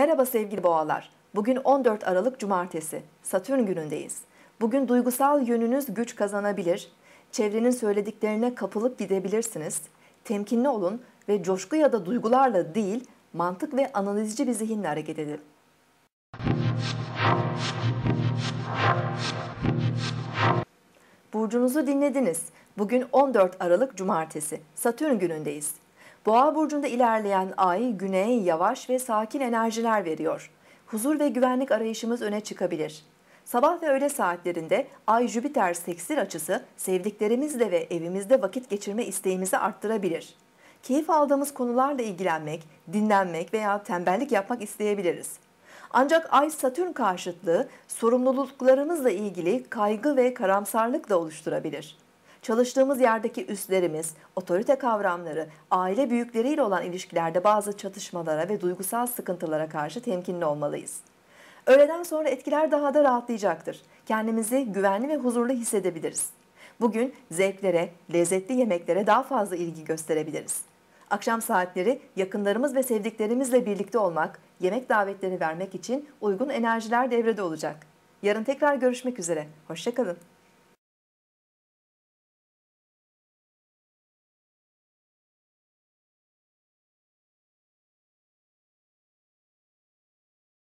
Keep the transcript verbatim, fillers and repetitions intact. Merhaba sevgili boğalar. Bugün on dört Aralık Cumartesi. Satürn günündeyiz. Bugün duygusal yönünüz güç kazanabilir. Çevrenin söylediklerine kapılıp gidebilirsiniz. Temkinli olun ve coşku ya da duygularla değil, mantık ve analizci bir zihinle hareket edin. Burcunuzu dinlediniz. Bugün on dört Aralık Cumartesi. Satürn günündeyiz. Boğa burcunda ilerleyen ay güneye yavaş ve sakin enerjiler veriyor. Huzur ve güvenlik arayışımız öne çıkabilir. Sabah ve öğle saatlerinde ay Jüpiter seksil açısı sevdiklerimizle ve evimizde vakit geçirme isteğimizi arttırabilir. Keyif aldığımız konularla ilgilenmek, dinlenmek veya tembellik yapmak isteyebiliriz. Ancak ay Satürn karşıtlığı sorumluluklarımızla ilgili kaygı ve karamsarlık da oluşturabilir. Çalıştığımız yerdeki üstlerimiz, otorite kavramları, aile büyükleriyle olan ilişkilerde bazı çatışmalara ve duygusal sıkıntılara karşı temkinli olmalıyız. Öğleden sonra etkiler daha da rahatlayacaktır. Kendimizi güvenli ve huzurlu hissedebiliriz. Bugün zevklere, lezzetli yemeklere daha fazla ilgi gösterebiliriz. Akşam saatleri yakınlarımız ve sevdiklerimizle birlikte olmak, yemek davetlerini vermek için uygun enerjiler devrede olacak. Yarın tekrar görüşmek üzere. Hoşça kalın.